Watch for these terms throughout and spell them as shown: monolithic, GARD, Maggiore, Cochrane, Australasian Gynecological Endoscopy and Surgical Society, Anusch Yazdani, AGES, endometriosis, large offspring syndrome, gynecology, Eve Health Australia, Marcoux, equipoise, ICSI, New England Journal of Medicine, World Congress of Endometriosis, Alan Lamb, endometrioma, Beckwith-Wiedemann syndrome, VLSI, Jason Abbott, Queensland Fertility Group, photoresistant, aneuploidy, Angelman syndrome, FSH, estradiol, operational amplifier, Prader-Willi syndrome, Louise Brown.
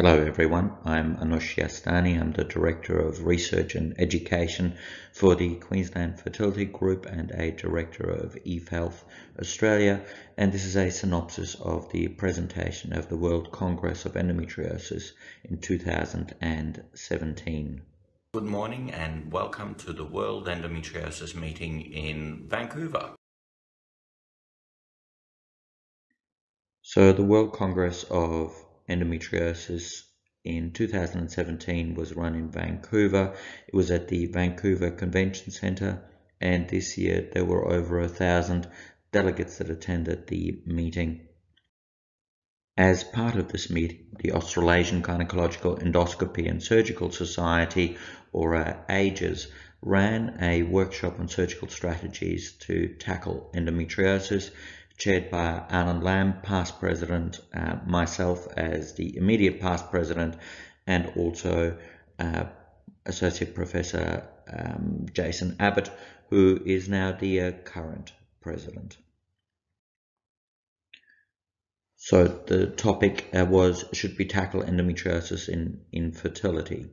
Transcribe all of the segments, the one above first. Hello everyone, I'm Anusch Yazdani. I'm the Director of Research and Education for the Queensland Fertility Group and a Director of Eve Health Australia, and this is a synopsis of the presentation of the World Congress of Endometriosis in 2017. Good morning and welcome to the World Endometriosis meeting in Vancouver. So the World Congress of Endometriosis in 2017 was run in Vancouver. It was at the Vancouver Convention Centre, and this year there were over 1,000 delegates that attended the meeting. As part of this meeting, the Australasian Gynecological Endoscopy and Surgical Society, or AGES, ran a workshop on surgical strategies to tackle endometriosis, chaired by Alan Lamb, past president, myself as the immediate past president, and also Associate Professor Jason Abbott, who is now the current president. So the topic was, should we tackle endometriosis in infertility?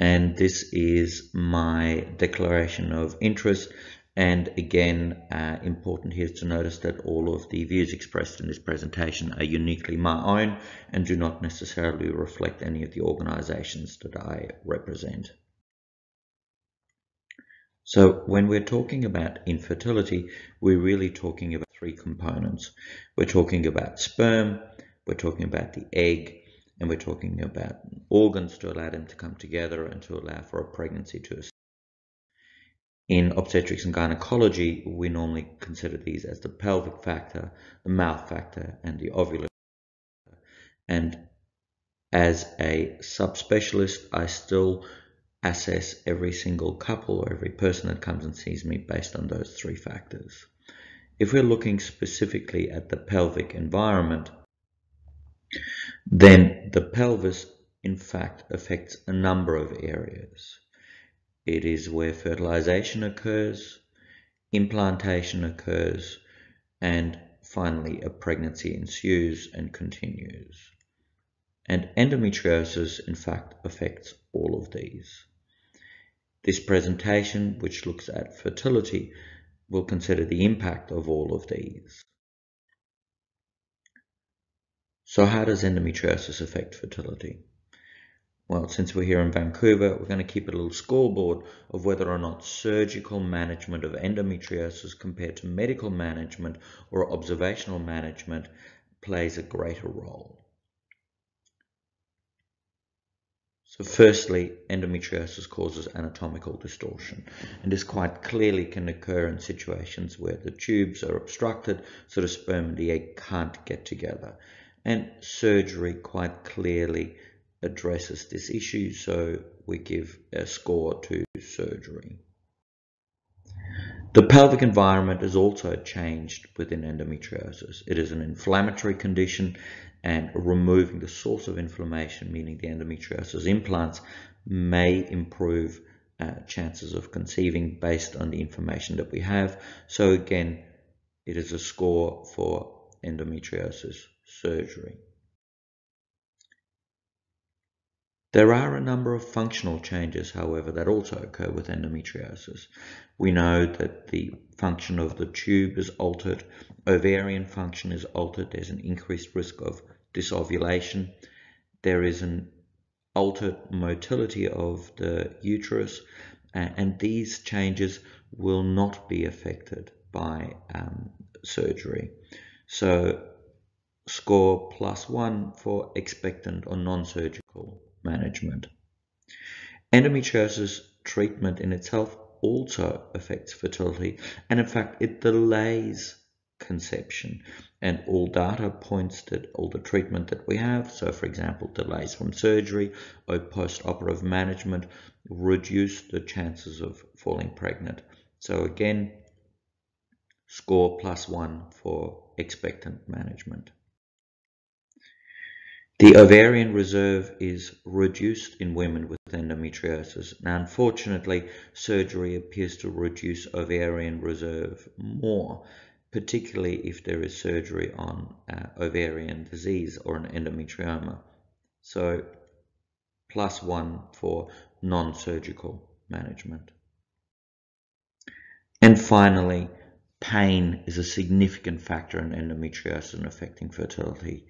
And this is my declaration of interest. And again, important here to notice that all of the views expressed in this presentation are uniquely my own and do not necessarily reflect any of the organisations that I represent. So when we're talking about infertility, we're really talking about three components. We're talking about sperm, we're talking about the egg, and we're talking about organs to allow them to come together and to allow for a pregnancy to occur. In obstetrics and gynecology, we normally consider these as the pelvic factor, the mouth factor, and the ovulatory factor. And as a subspecialist, I still assess every single couple or every person that comes and sees me based on those three factors. If we're looking specifically at the pelvic environment, then the pelvis, in fact, affects a number of areas. It is where fertilization occurs, implantation occurs, and finally a pregnancy ensues and continues. And endometriosis, in fact, affects all of these. This presentation, which looks at fertility, will consider the impact of all of these. So how does endometriosis affect fertility? Well, since we're here in Vancouver, we're going to keep a little scoreboard of whether or not surgical management of endometriosis compared to medical management or observational management plays a greater role. So firstly, endometriosis causes anatomical distortion, and this quite clearly can occur in situations where the tubes are obstructed so the sperm and the egg can't get together, and surgery quite clearly addresses this issue, so we give a score to surgery. The pelvic environment is also changed within endometriosis. It is an inflammatory condition, and removing the source of inflammation, meaning the endometriosis implants, may improve chances of conceiving based on the information that we have. So again, it is a score for endometriosis surgery. There are a number of functional changes, however, that also occur with endometriosis. We know that the function of the tube is altered, ovarian function is altered, there's an increased risk of disovulation, there is an altered motility of the uterus, and these changes will not be affected by surgery. So score +1 for expectant or non-surgical management. Endometriosis treatment in itself also affects fertility, and in fact it delays conception, and all data points that all the treatment that we have, so for example delays from surgery or post-operative management, reduce the chances of falling pregnant. So again, score +1 for expectant management. The ovarian reserve is reduced in women with endometriosis. Now, unfortunately, surgery appears to reduce ovarian reserve more, particularly if there is surgery on ovarian disease or an endometrioma. So +1 for non-surgical management. And finally, pain is a significant factor in endometriosis and affecting fertility.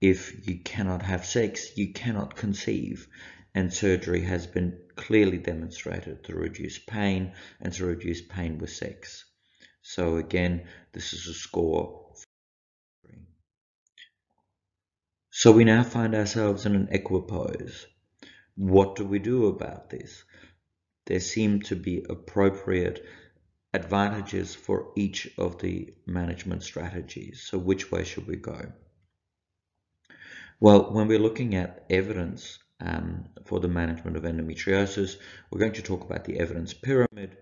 If you cannot have sex, you cannot conceive, and surgery has been clearly demonstrated to reduce pain and to reduce pain with sex. So again, this is a score. So we now find ourselves in an equipoise. What do we do about this? There seem to be appropriate advantages for each of the management strategies. So which way should we go? Well, when we're looking at evidence for the management of endometriosis, we're going to talk about the evidence pyramid.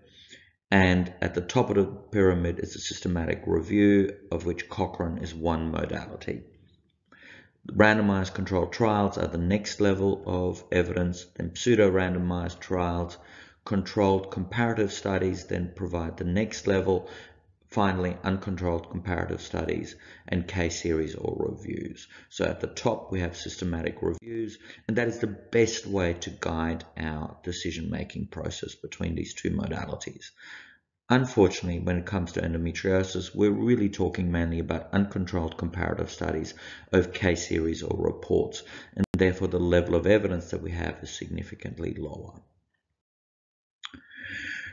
And at the top of the pyramid is a systematic review, of which Cochrane is one modality. Randomized controlled trials are the next level of evidence, then pseudo-randomized trials, controlled comparative studies then provide the next level, finally uncontrolled comparative studies and case series or reviews. So at the top we have systematic reviews, and that is the best way to guide our decision-making process between these two modalities. Unfortunately, when it comes to endometriosis, we're really talking mainly about uncontrolled comparative studies of case series or reports, and therefore the level of evidence that we have is significantly lower.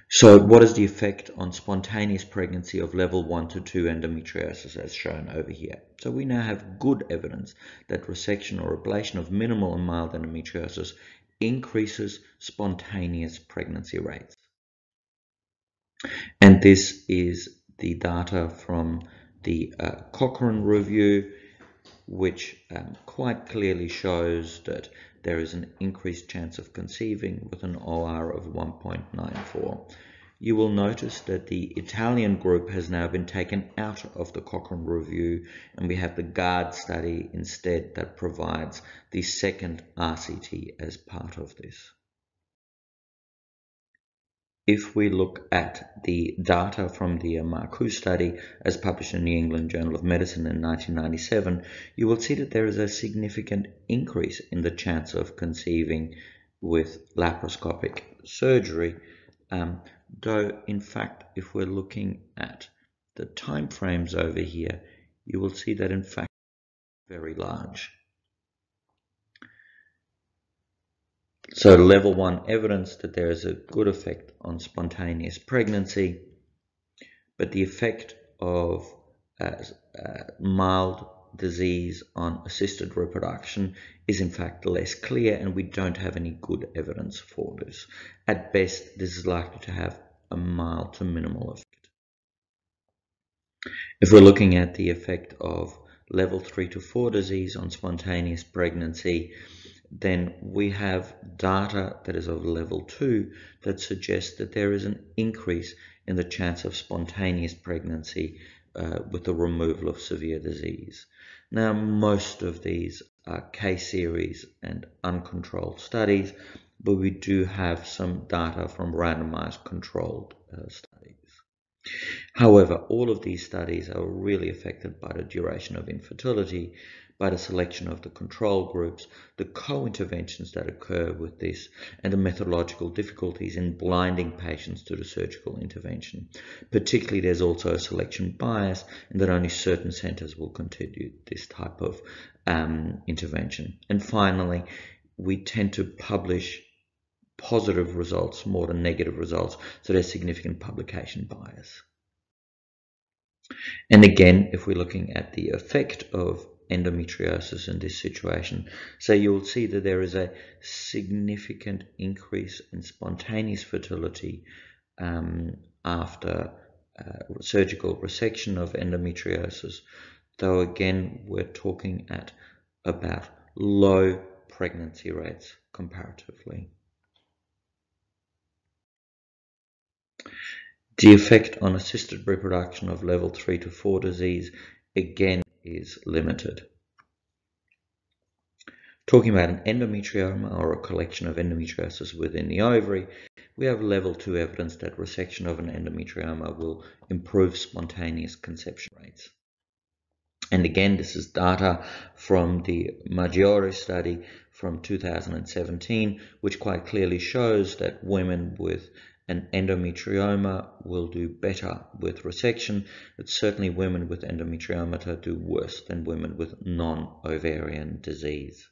So what is the effect on spontaneous pregnancy of level 1 to 2 endometriosis as shown over here? So we now have good evidence that resection or ablation of minimal and mild endometriosis increases spontaneous pregnancy rates. And this is the data from the Cochrane review, which quite clearly shows that there is an increased chance of conceiving with an OR of 1.94. You will notice that the Italian group has now been taken out of the Cochrane review, and we have the GARD study instead that provides the second RCT as part of this. If we look at the data from the Marcoux study as published in the New England Journal of Medicine in 1997, you will see that there is a significant increase in the chance of conceiving with laparoscopic surgery, though in fact if we're looking at the time frames over here, you will see that in fact very large. So level 1 evidence that there is a good effect on spontaneous pregnancy, but the effect of mild disease on assisted reproduction is in fact less clear, and we don't have any good evidence for this. At best, this is likely to have a mild to minimal effect. If we're looking at the effect of level 3 to 4 disease on spontaneous pregnancy, then we have data that is of level 2 that suggests that there is an increase in the chance of spontaneous pregnancy with the removal of severe disease. Now, most of these are case series and uncontrolled studies, but we do have some data from randomized controlled studies. However, all of these studies are really affected by the duration of infertility, by the selection of the control groups, the co-interventions that occur with this, and the methodological difficulties in blinding patients to the surgical intervention. Particularly, there's also a selection bias, and that only certain centers will continue this type of intervention. And finally, we tend to publish positive results more than negative results, so there's significant publication bias. And again, if we're looking at the effect of endometriosis in this situation, so you will see that there is a significant increase in spontaneous fertility after surgical resection of endometriosis, though again we're talking about low pregnancy rates comparatively. The effect on assisted reproduction of level 3 to 4 disease, again, is limited. Talking about an endometrioma, or a collection of endometriosis within the ovary, we have level 2 evidence that resection of an endometrioma will improve spontaneous conception rates. And again, this is data from the Maggiore study from 2017, which quite clearly shows that women with an endometrioma will do better with resection, but certainly women with endometrioma do worse than women with non-ovarian disease.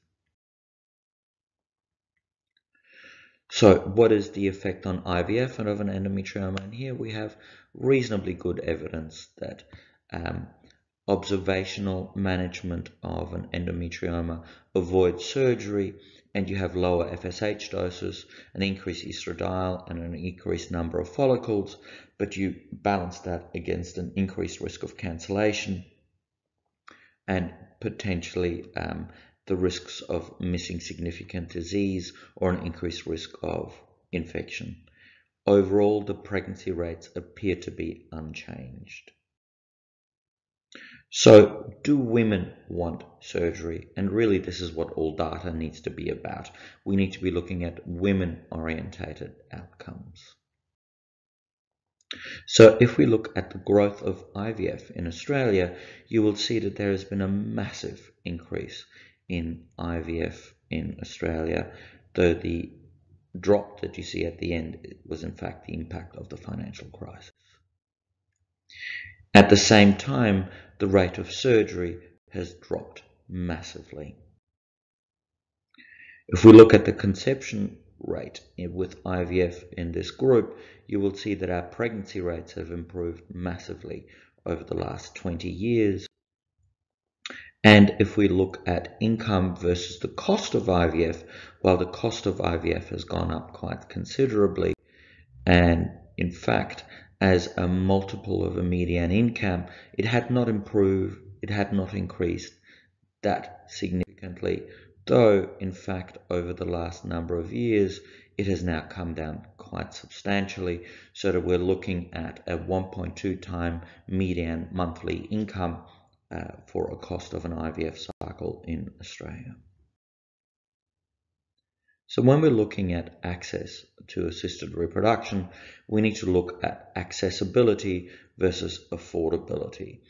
So what is the effect on IVF and of an endometrioma? And here we have reasonably good evidence that observational management of an endometrioma avoids surgery, and you have lower FSH doses, an increased estradiol, and an increased number of follicles, but you balance that against an increased risk of cancellation and potentially the risks of missing significant disease or an increased risk of infection. Overall, the pregnancy rates appear to be unchanged. So, do women want surgery? And really, this is what all data needs to be about. We need to be looking at women-orientated outcomes. So, if we look at the growth of IVF in Australia, you will see that there has been a massive increase in IVF in Australia, though the drop that you see at the end was in fact the impact of the financial crisis. At the same time, the rate of surgery has dropped massively. If we look at the conception rate with IVF in this group, you will see that our pregnancy rates have improved massively over the last 20 years. And if we look at income versus the cost of IVF, well, the cost of IVF has gone up quite considerably. And in fact, as a multiple of a median income, it had not improved, it had not increased that significantly, though in fact over the last number of years it has now come down quite substantially, so that we're looking at a 1.2 time median monthly income for a cost of an IVF cycle in Australia. So when we're looking at access to assisted reproduction, we need to look at accessibility versus affordability.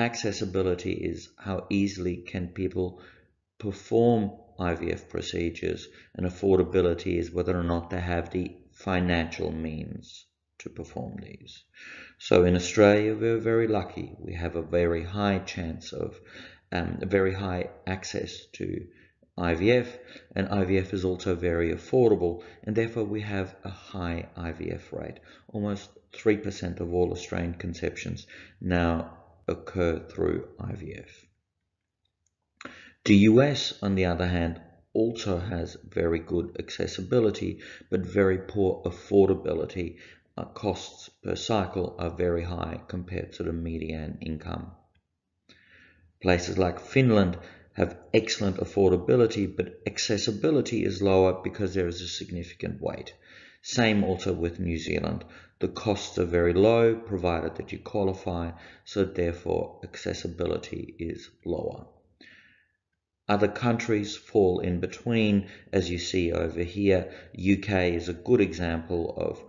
Accessibility is how easily can people perform IVF procedures, and affordability is whether or not they have the financial means to perform these. So in Australia, we're very lucky. We have a very high chance of very high access to IVF, and IVF is also very affordable, and therefore we have a high IVF rate. Almost 3% of all Australian conceptions now occur through IVF. The US, on the other hand, also has very good accessibility but very poor affordability. Costs per cycle are very high compared to the median income. Places like Finland have excellent affordability, but accessibility is lower because there is a significant wait. Same also with New Zealand. The costs are very low, provided that you qualify, so therefore accessibility is lower. Other countries fall in between, as you see over here. UK is a good example of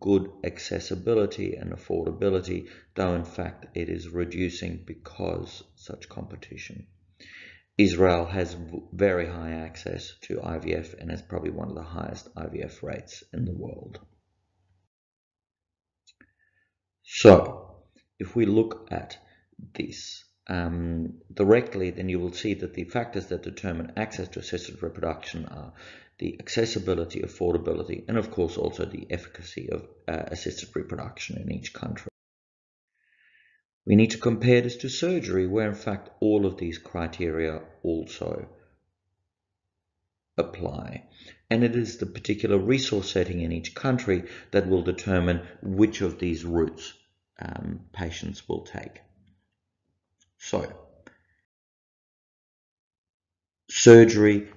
good accessibility and affordability, though in fact it is reducing because such competition. Israel has very high access to IVF and has probably one of the highest IVF rates in the world. So, if we look at this directly, then you will see that the factors that determine access to assisted reproduction are the accessibility, affordability, and of course also the efficacy of assisted reproduction in each country. We need to compare this to surgery, where in fact all of these criteria also apply. And it is the particular resource setting in each country that will determine which of these routes patients will take. So, surgery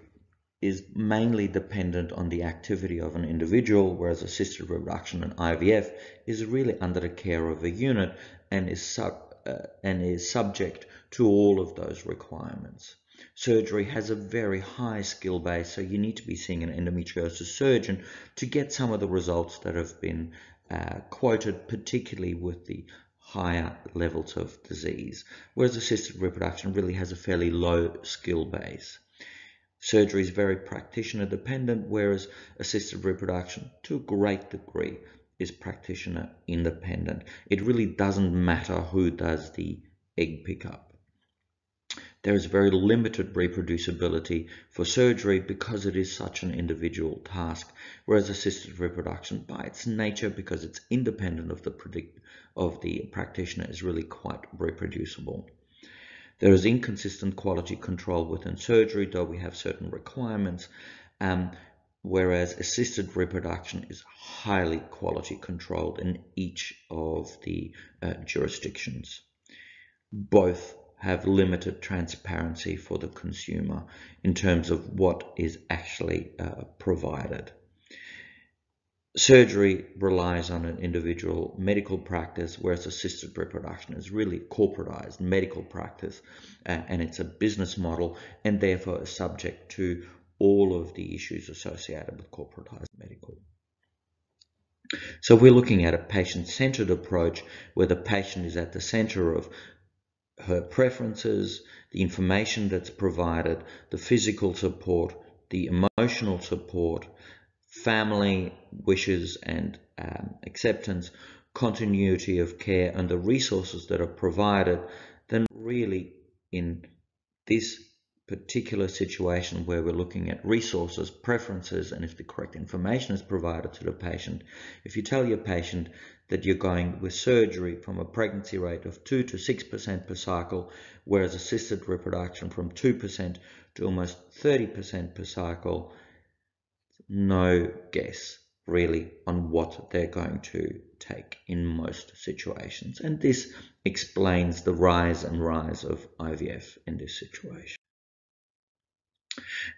is mainly dependent on the activity of an individual, whereas assisted reproduction and IVF is really under the care of a unit and is subject to all of those requirements. surgery has a very high skill base, so you need to be seeing an endometriosis surgeon to get some of the results that have been quoted, particularly with the higher levels of disease, whereas assisted reproduction really has a fairly low skill base. Surgery is very practitioner dependent, whereas assisted reproduction, to a great degree, is practitioner independent. It really doesn't matter who does the egg pickup. There is very limited reproducibility for surgery because it is such an individual task, whereas assisted reproduction, by its nature, because it's independent of the practitioner, is really quite reproducible. There is inconsistent quality control within surgery, though we have certain requirements, whereas assisted reproduction is highly quality controlled in each of the jurisdictions. Both have limited transparency for the consumer in terms of what is actually provided. Surgery relies on an individual medical practice, whereas assisted reproduction is really corporatized medical practice, and it's a business model, and therefore is subject to all of the issues associated with corporatized medical. So we're looking at a patient-centered approach where the patient is at the center of her preferences, the information that's provided, the physical support, the emotional support, family wishes and acceptance, continuity of care, and the resources that are provided. Then really, in this particular situation where we're looking at resources, preferences, and if the correct information is provided to the patient, if you tell your patient that you're going with surgery from a pregnancy rate of 2% to 6% per cycle, whereas assisted reproduction from 2% to almost 30% per cycle, no guess really on what they're going to take in most situations. And this explains the rise of IVF in this situation.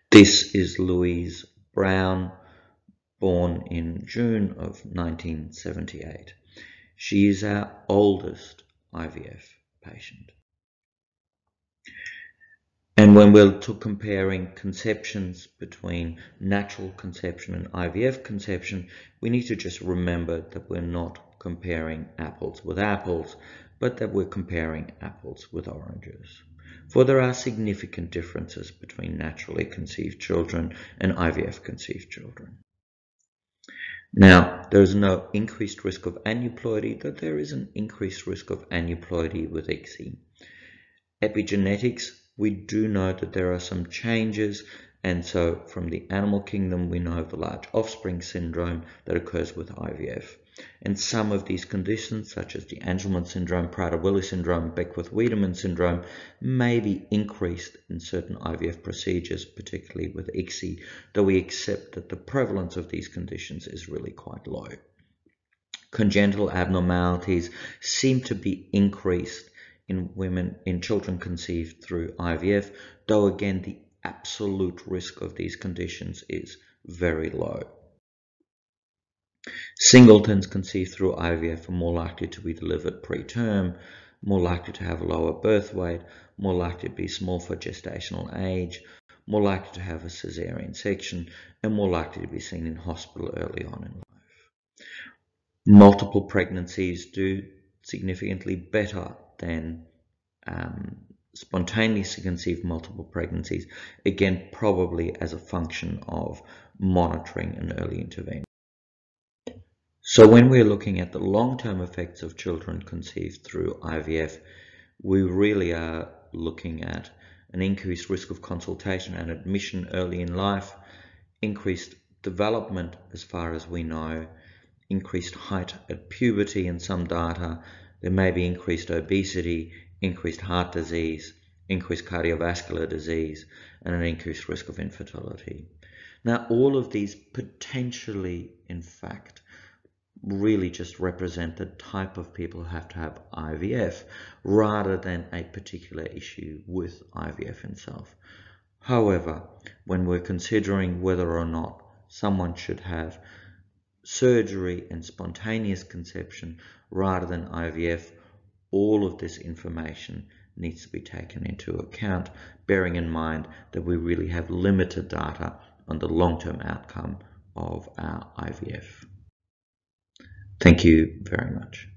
This is Louise Brown, born in June of 1978. She is our oldest IVF patient. And when we're comparing conceptions between natural conception and IVF conception, we need to just remember that we're not comparing apples with apples, but that we're comparing apples with oranges. For there are significant differences between naturally conceived children and IVF conceived children. Now, there is no increased risk of aneuploidy, though there is an increased risk of aneuploidy with ICSI. Epigenetics, we do know that there are some changes, and so from the animal kingdom we know of the large offspring syndrome that occurs with IVF. And some of these conditions, such as the Angelman syndrome, Prader-Willi syndrome, Beckwith-Wiedemann syndrome, may be increased in certain IVF procedures, particularly with ICSI, though we accept that the prevalence of these conditions is really quite low. Congenital abnormalities seem to be increased in women, in children conceived through IVF, though again the absolute risk of these conditions is very low. Singletons conceived through IVF are more likely to be delivered preterm, more likely to have a lower birth weight, more likely to be small for gestational age, more likely to have a cesarean section, and more likely to be seen in hospital early on in life. Multiple pregnancies do significantly better than spontaneously conceived multiple pregnancies, again probably as a function of monitoring and early intervention. So when we're looking at the long-term effects of children conceived through IVF, we really are looking at an increased risk of consultation and admission early in life, increased development as far as we know, increased height at puberty in some data. There may be increased obesity, increased heart disease, increased cardiovascular disease, and an increased risk of infertility. Now, all of these potentially, in fact, really just represent the type of people who have to have IVF rather than a particular issue with IVF itself. However, when we're considering whether or not someone should have surgery and spontaneous conception rather than IVF, All of this information needs to be taken into account, bearing in mind that we really have limited data on the long-term outcome of our IVF. Thank you very much.